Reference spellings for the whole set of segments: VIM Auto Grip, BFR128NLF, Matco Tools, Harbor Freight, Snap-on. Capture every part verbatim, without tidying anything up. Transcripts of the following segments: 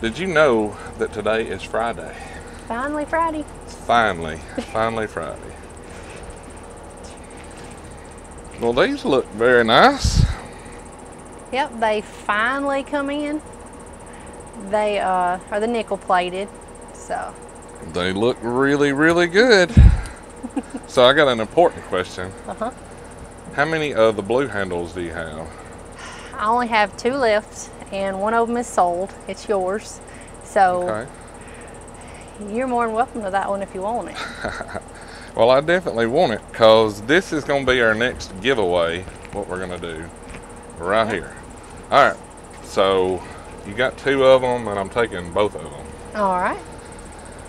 Did you know that today is Friday? Finally Friday. Finally, finally Friday. Well, these look very nice. Yep, they finally come in. They uh, are the nickel plated, so. They look really, really good. So I got an important question. Uh-huh. How many of the blue handles do you have? I only have two left, and one of them is sold. It's yours. So okay. You're more than welcome to that one if you want it. Well, I definitely want it, because this is going to be our next giveaway, what we're going to do right yeah. here. All right. So you got two of them, and I'm taking both of them. All right.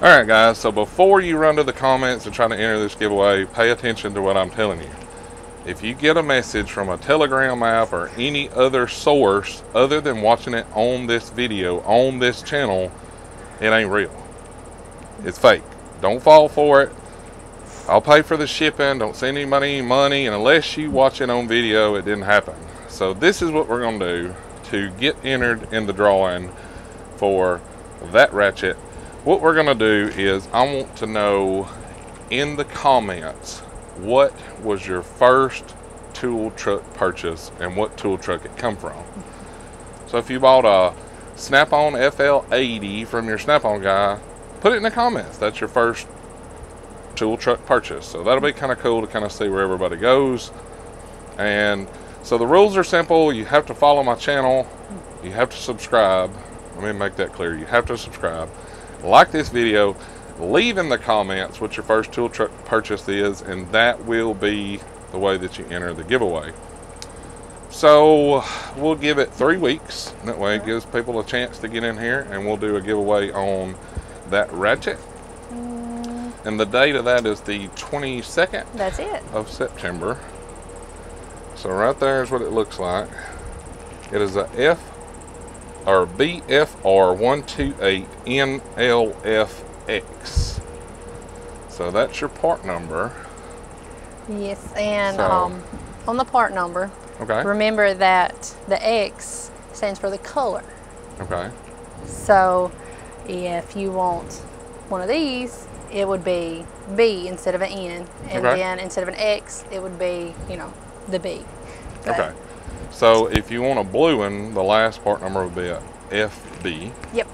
All right, guys, so before you run to the comments and try to enter this giveaway, pay attention to what I'm telling you. If you get a message from a Telegram app or any other source other than watching it on this video, on this channel, it ain't real. It's fake. Don't fall for it. I'll pay for the shipping. Don't send anybody any money. And unless you watch it on video, it didn't happen. So this is what we're going to do to get entered in the drawing for that ratchet. What we're gonna do is I want to know in the comments, what was your first tool truck purchase and what tool truck it come from? So if you bought a Snap-on F L eighty from your Snap-on guy, put it in the comments. That's your first tool truck purchase. So that'll be kind of cool to kind of see where everybody goes. And so the rules are simple. You have to follow my channel. You have to subscribe. Let me make that clear. You have to subscribe. Like this video, leave in the comments what your first tool truck purchase is, and that will be the way that you enter the giveaway. So we'll give it three weeks. That way it gives people a chance to get in here, and we'll do a giveaway on that ratchet. Mm. And the date of that is the twenty-second. That's it. Of September. So right there is what it looks like. It is a F. Or B F R one two eight N L F X. So that's your part number. Yes, and so, um, on the part number, okay. remember that the X stands for the color. Okay. So if you want one of these, it would be B instead of an N. And okay. then instead of an X, it would be, you know, the B. But okay. So if you want a blue one, the last part number would be a F B. Yep.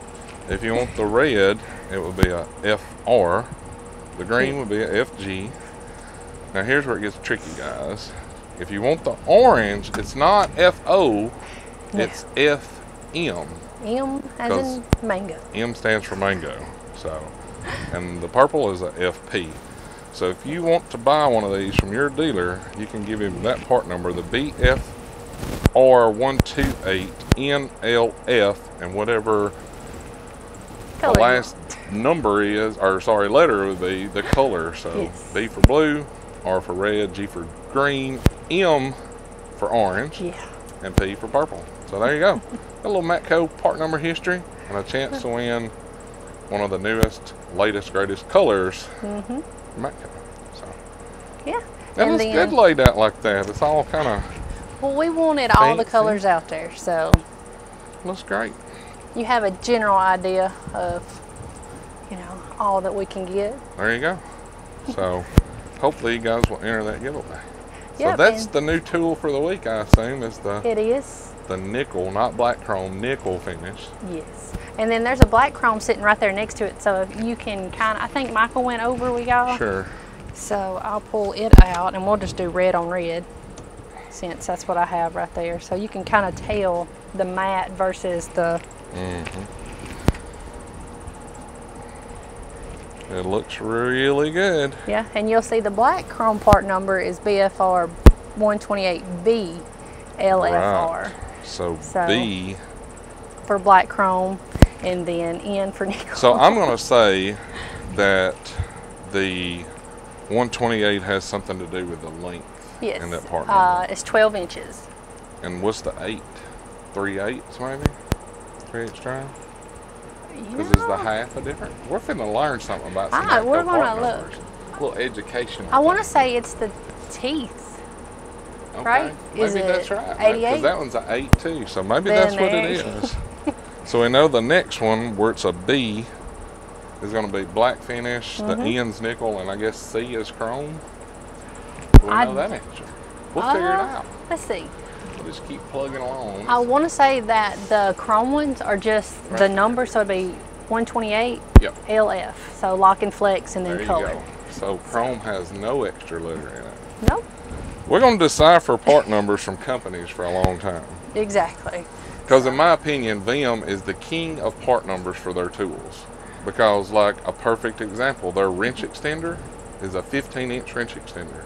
If you want the red, it would be a F R. The green would be a F G. Now here's where it gets tricky, guys. If you want the orange, it's not F O, it's yeah. F M. M as in mango. M stands for mango. So, and the purple is a F P. So if you want to buy one of these from your dealer, you can give him that part number, the B F R one two eight N L F, and whatever color. The last number is, or sorry, letter would be the color. So yes. B for blue, R for red, G for green, M for orange, yeah. and P for purple. So there you go. A little Matco part number history and a chance to win one of the newest, latest, greatest colors mm-hmm. Matco. So yeah, that was good laid out like that. It's all kind of. Well, we wanted all Fancy. the colors out there, so. Looks great. You have a general idea of, you know, all that we can get. There you go. So, hopefully you guys will enter that giveaway. Yep, so that's the new tool for the week, I assume, is the. It is. The nickel, not black chrome, nickel finish. Yes. And then there's a black chrome sitting right there next to it, so if you can kind of, I think Michael went over with y'all. Sure. So, I'll pull it out, and we'll just do red on red. Since that's what I have right there, so you can kind of tell the matte versus the mm-hmm. It looks really good. Yeah, and you'll see the black chrome part number is B F R one two eight B L F R. Right. so, so B for black chrome and then N for nickel. So I'm going to say that the one twenty-eight has something to do with the length. Yes, in that part uh, it's twelve inches. And what's the eight? Three eighths, maybe? Three eighths drive? Because it's the half a different. We're finna learn something about some right, we're gonna look. Numbers. A little education. I want to say it's the teeth, okay. right? Maybe is that's right. Because right? that one's an eight too, so maybe then that's what it is. So we know the next one, where it's a B, is going to be black finish, mm-hmm. the end's nickel, and I guess C is chrome. We'll I, know that answer. We'll uh, figure it out. Let's see. We'll just keep plugging along. I want to say that the chrome ones are just right. the number, so it'd be one twenty-eight yep. L F. So lock and flex and then there color. You go. So chrome has no extra letter in it. Nope. We're going to decipher part numbers from companies for a long time. Exactly. Because in my opinion, V I M is the king of part numbers for their tools. Because like a perfect example, their wrench extender is a fifteen inch wrench extender.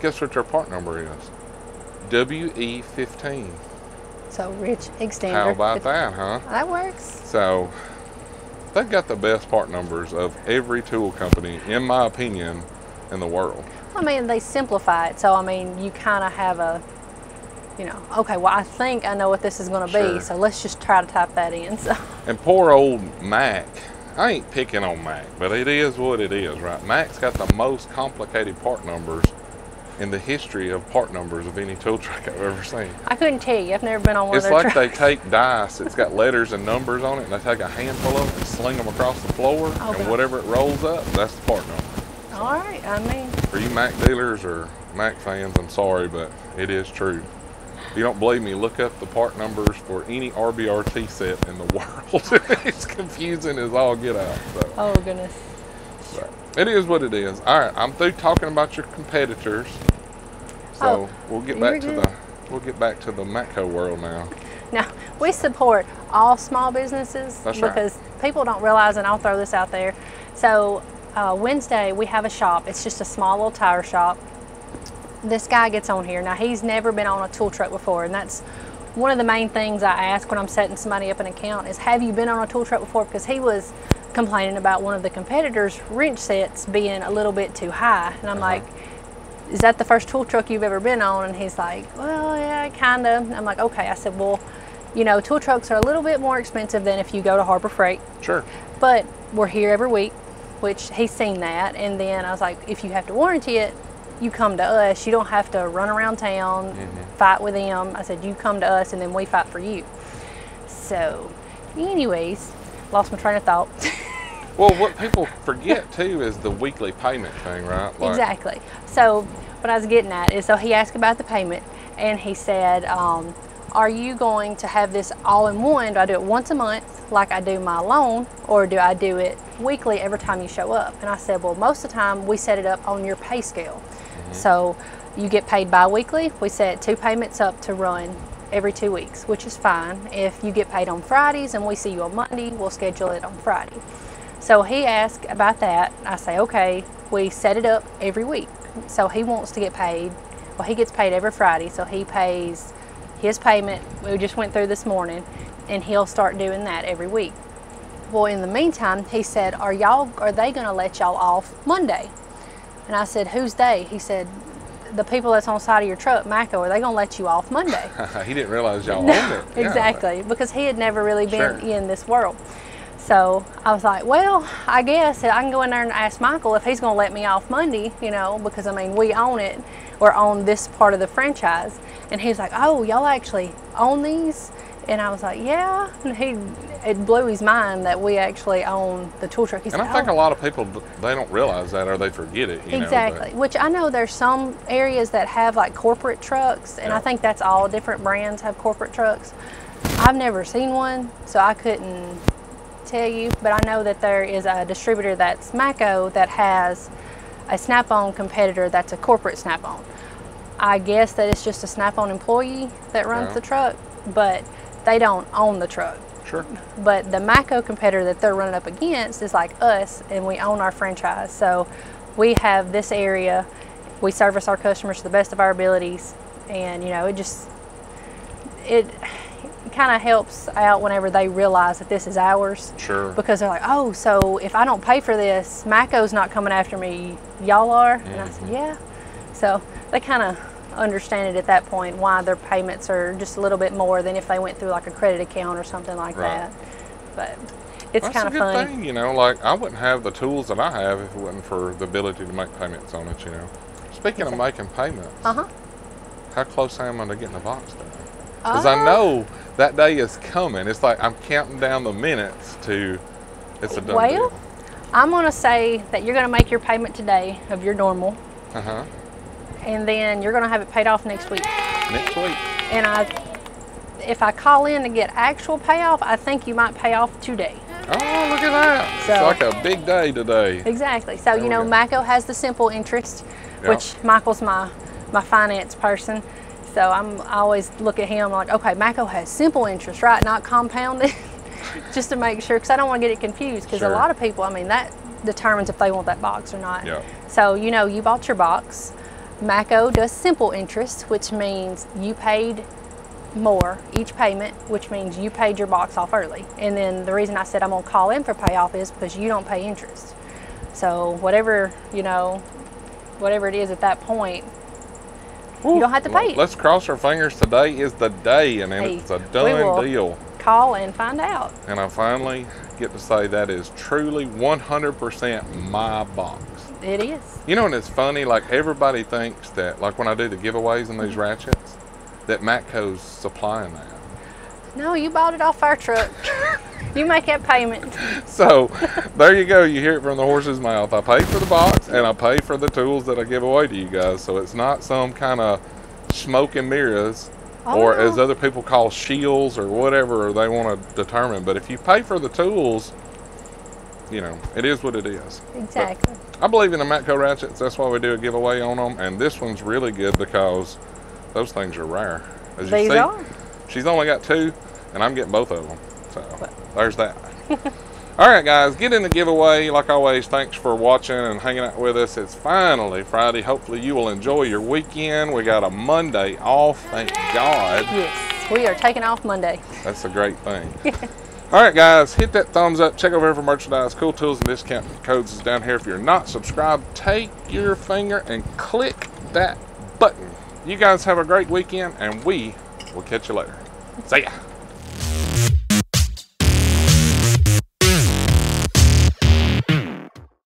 Guess what their part number is? W E fifteen. So wrench extender. How about that, huh? That works. So they've got the best part numbers of every tool company, in my opinion, in the world. I mean, they simplify it. So I mean, you kind of have a, you know, okay, well, I think I know what this is going to sure. be, so let's just try to type that in. So. And poor old Mac. I ain't picking on Mac, but it is what it is, right? Mac's got the most complicated part numbers in the history of part numbers of any tool truck I've ever seen. I couldn't tell you. I've never been on one it's of their It's like trucks. They take dice. It's got letters and numbers on it, and they take a handful of them and sling them across the floor, okay. and whatever it rolls up, that's the part number. So all right, I mean. For you Mac dealers or Mac fans, I'm sorry, but it is true. If you don't believe me, look up the part numbers for any R B R T set in the world. It's confusing as all get out. So. Oh, goodness. So, it is what it is. All right, I'm through talking about your competitors. So oh, we'll get back to good. the we'll get back to the Matco world now. Now, we support all small businesses That's because right. people don't realize, and I'll throw this out there. So uh, Wednesday we have a shop. It's just a small little tire shop. This guy gets on here. Now, he's never been on a tool truck before, and that's one of the main things I ask when I'm setting somebody up an account is, have you been on a tool truck before? Because he was complaining about one of the competitors' wrench sets being a little bit too high. And I'm uh-huh. like, is that the first tool truck you've ever been on? And he's like, well, yeah, kind of. I'm like, okay. I said, well, you know, tool trucks are a little bit more expensive than if you go to Harbor Freight. Sure. But we're here every week, which he's seen that. And then I was like, if you have to warranty it, you come to us. You don't have to run around town, mm-hmm. fight with them. I said, you come to us and then we fight for you. So anyways, lost my train of thought. Well, what people forget too is the weekly payment thing, right? Like, exactly. So what I was getting at is, so he asked about the payment and he said, um, are you going to have this all in one? Do I do it once a month like I do my loan, or do I do it weekly every time you show up? And I said, well, most of the time we set it up on your pay scale. So you get paid bi-weekly. We set two payments up to run every two weeks, which is fine. If you get paid on Fridays and we see you on Monday, we'll schedule it on Friday. So he asked about that. I say, okay, we set it up every week. So he wants to get paid. Well, he gets paid every Friday, so he pays his payment. We just went through this morning, and he'll start doing that every week. Well, in the meantime, he said, are y'all, are they gonna let y'all off Monday? And I said, who's they? He said, the people that's on the side of your truck, Matco, are they going to let you off Monday? He didn't realize y'all no, owned it. Yeah, exactly, but. because he had never really been sure. in this world. So I was like, well, I guess I can go in there and ask Michael if he's going to let me off Monday, you know, because, I mean, we own it. We're on this part of the franchise. And he was like, oh, y'all actually own these? And I was like, yeah. And he, it blew his mind that we actually own the tool truck. He and said, I think oh. a lot of people, they don't realize that, or they forget it. You exactly. know, which I know there's some areas that have like corporate trucks, and yeah. I think that's all different brands have corporate trucks. I've never seen one, so I couldn't tell you. But I know that there is a distributor that's Matco that has a Snap-on competitor that's a corporate Snap-on. I guess that it's just a Snap-on employee that runs yeah. the truck, but they don't own the truck. Sure. But the Matco competitor that they're running up against is like us, and we own our franchise. So we have this area, we service our customers to the best of our abilities, and you know, it just, it kind of helps out whenever they realize that this is ours. Sure. Because they're like, oh, so if I don't pay for this, Matco's not coming after me, y'all are? Mm-hmm. And I said, yeah. So they kind of understand it at that point, why their payments are just a little bit more than if they went through like a credit account or something like right. that. But it's kind of fun thing, you know, like I wouldn't have the tools that I have if it wasn't for the ability to make payments on it, you know. Speaking exactly. of making payments, uh-huh. how close am I to getting a box done? because oh. I know that day is coming. It's like I'm counting down the minutes to it's a done well, deal. I'm going to say that you're going to make your payment today of your normal. Uh-huh. And then you're going to have it paid off next week. Next week. And I, if I call in to get actual payoff, I think you might pay off today. Oh, look at that. So, it's like a big day today. Exactly. So, there you know, Matco has the simple interest, yep. which Michael's my, my finance person. So I'm I always look at him like, okay, Matco has simple interest, right? Not compounded. Just to make sure, because I don't want to get it confused, because sure. a lot of people, I mean, that determines if they want that box or not. Yeah. So, you know, you bought your box. Matco does simple interest, which means you paid more each payment, which means you paid your box off early. And then the reason I said I'm going to call in for payoff is because you don't pay interest. So whatever, you know, whatever it is at that point, Ooh, you don't have to pay. Let's cross our fingers. Today is the day, and then hey, it's a done deal. Call and find out. And I finally get to say that is truly one hundred percent my box. It is. You know, and it's funny, like everybody thinks that, like when I do the giveaways and these ratchets, that Matco's supplying that. No, you bought it off our truck. You make that payment. So there you go. You hear it from the horse's mouth. I pay for the box and I pay for the tools that I give away to you guys. So it's not some kind of smoke and mirrors. Oh, or no. as other people call shields or whatever they want to determine. But if you pay for the tools, you know, it is what it is. Exactly. But I believe in the Matco ratchets. That's why we do a giveaway on them. And this one's really good because those things are rare. As you These see, are. She's only got two, and I'm getting both of them. So what? There's that. All right, guys, get in the giveaway. Like always, thanks for watching and hanging out with us. It's finally Friday. Hopefully you will enjoy your weekend. We got a Monday off, thank God. Yes, we are taking off Monday. That's a great thing. All right, guys, hit that thumbs up. Check over here for merchandise. Cool tools and discount codes is down here. If you're not subscribed, take your finger and click that button. You guys have a great weekend, and we will catch you later. See ya.